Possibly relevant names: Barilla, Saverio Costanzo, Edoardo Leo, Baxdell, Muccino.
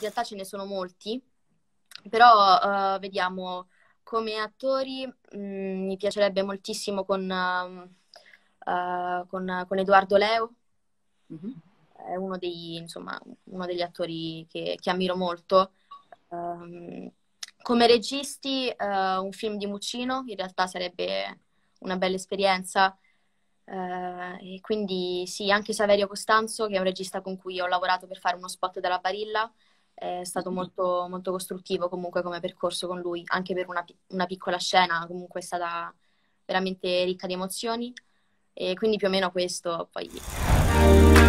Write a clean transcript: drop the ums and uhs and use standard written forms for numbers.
in realtà ce ne sono molti, però vediamo, come attori mi piacerebbe moltissimo con Edoardo Leo, è uno degli, insomma, uno degli attori che ammiro molto. Come registi un film di Muccino in realtà sarebbe una bella esperienza, e quindi sì, anche Saverio Costanzo, che è un regista con cui ho lavorato per fare uno spot della Barilla, è stato molto, molto costruttivo comunque come percorso con lui, anche per una piccola scena comunque è stata veramente ricca di emozioni, e quindi più o meno questo. Poi